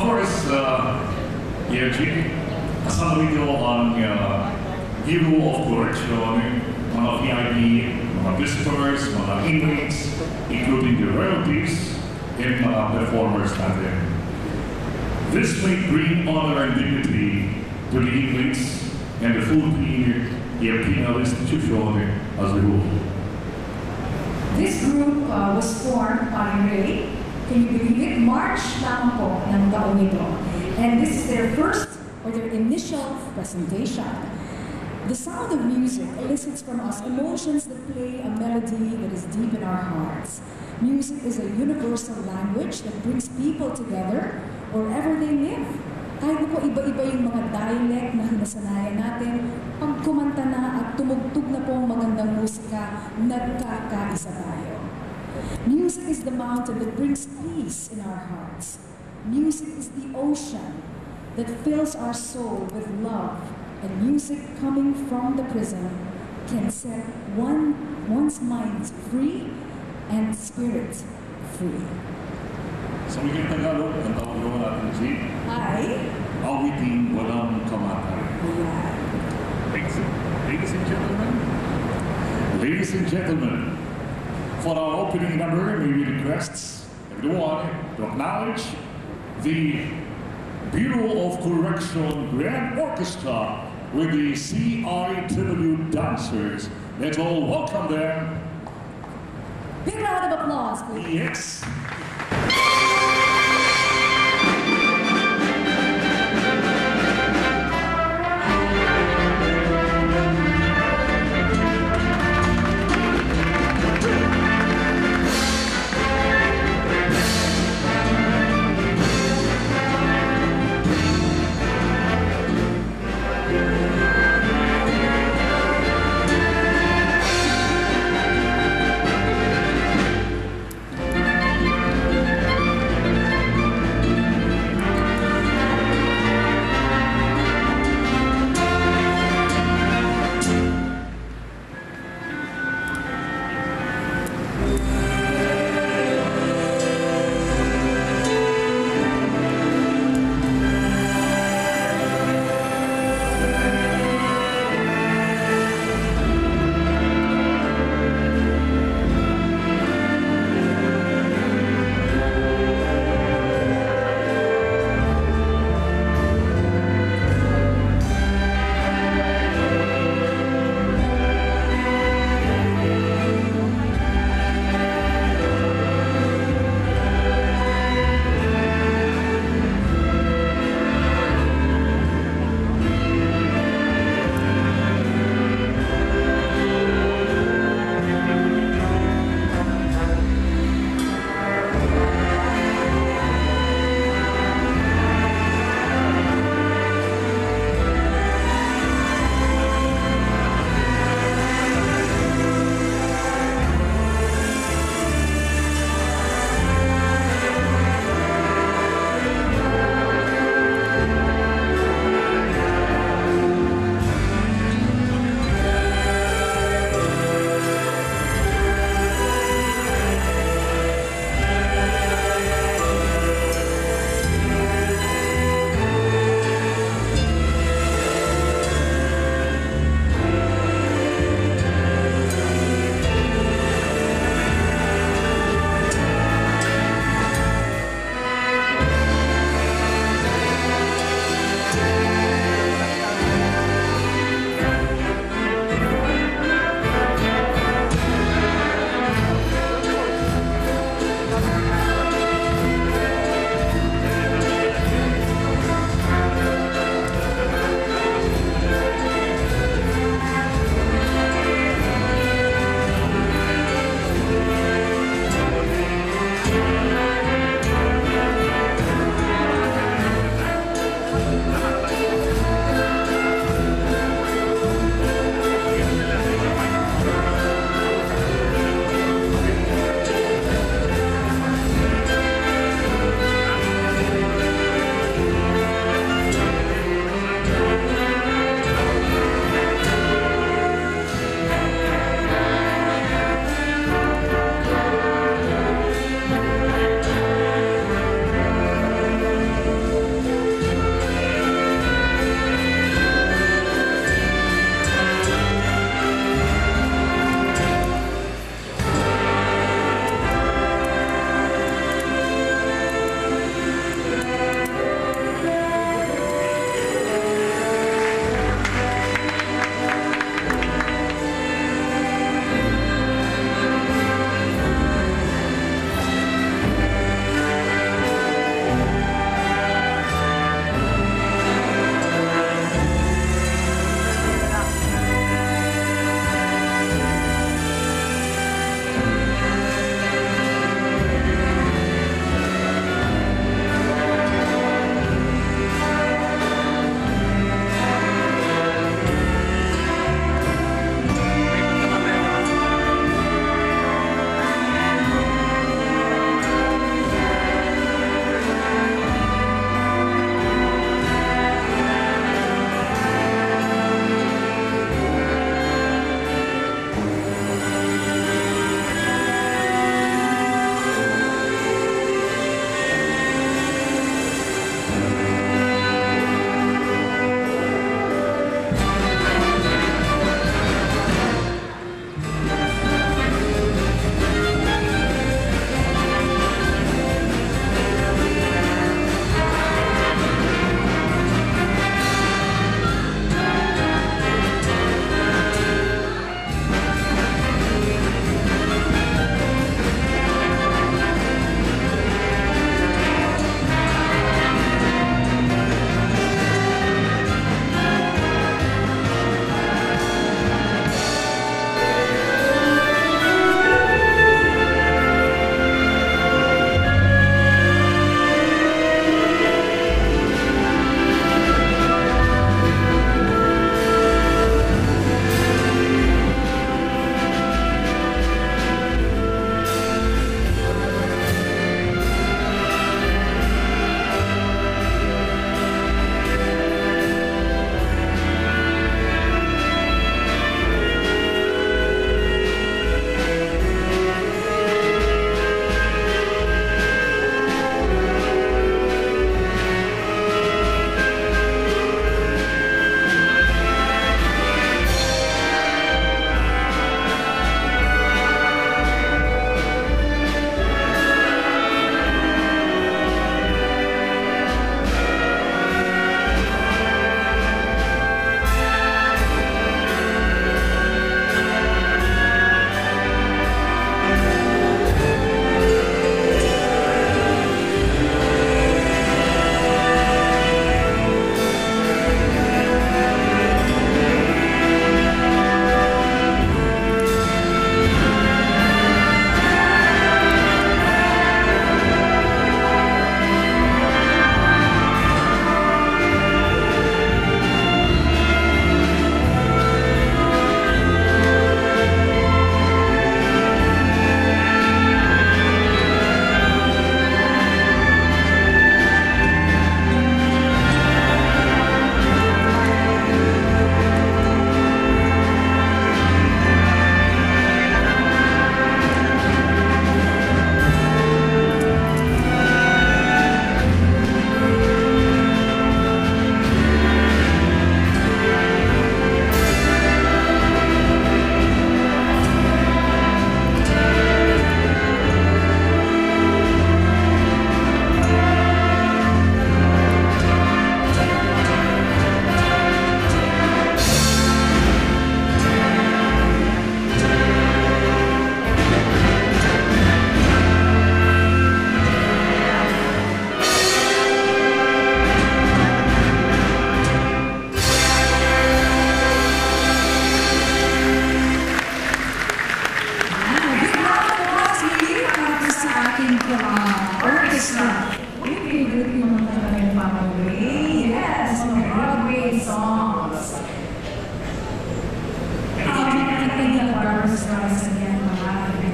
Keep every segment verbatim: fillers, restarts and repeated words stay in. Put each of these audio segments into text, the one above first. of course, uh, yeah, some video on uh, hero of correction, one of the I D, one of visitors, one of inmates, including the relatives, and one of performers and them. This may bring honor and dignity to the inmates and the full penal institution as a whole. This group uh, was formed on a raid, can you believe it, March lang po ng taon nito. And this is their first or their initial presentation. The sound of music elicits from us emotions that play a melody that is deep in our hearts. Music is a universal language that brings people together wherever they live. Kahit po iba-iba yung mga dialect na hinasanayan natin, pag kumanta na at tumugtog na po ang magandang musika, nagkakaisa tayo. Music is the mountain that brings peace in our hearts. Music is the ocean that fills our soul with love. And music coming from the prison can set one, one's mind free and spirit free. So we can Tagalog, ang tawag naman natin si Ay Awiting Walang Kamatay. Yeah. Thanks. Ladies and gentlemen, ladies and gentlemen, for our opening number, we will request everyone to acknowledge the Bureau of Correction Grand Orchestra with the C I W dancers. Let's all welcome them. Big round of applause, please. Yes. uh, orchestra. We've been working on the family, yes, on Broadway songs. Um, I think that Barbra Streisand again will have been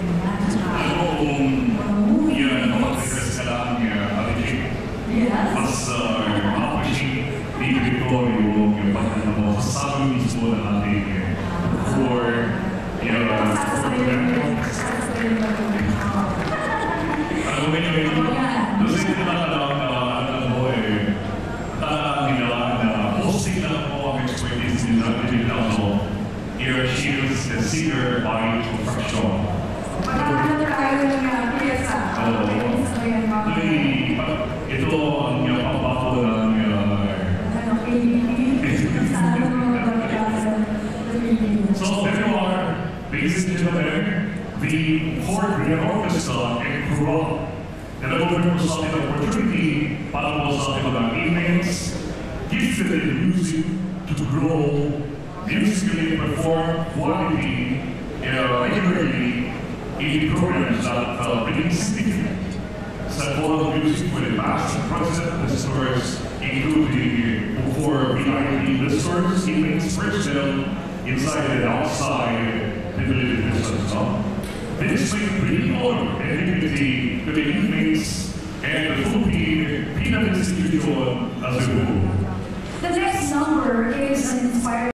singer by profession. Another island na piyesa. Oh, hindi. Ito ang yung pambato ng so there you are, ladies and gentlemen, the BuCorGrand Orchestra in Curacao. And I will give us an opportunity para po sa ating mga evenings, give the music to grow. Musically perform quality and regularly in programs that are released that follow music with a vast present listeners, including before V I P listeners, events, personnel, inside and outside the village listeners. This will bring on activity to the evenings and the Philippine Penal Institution as a whole. The next number is an inspiring.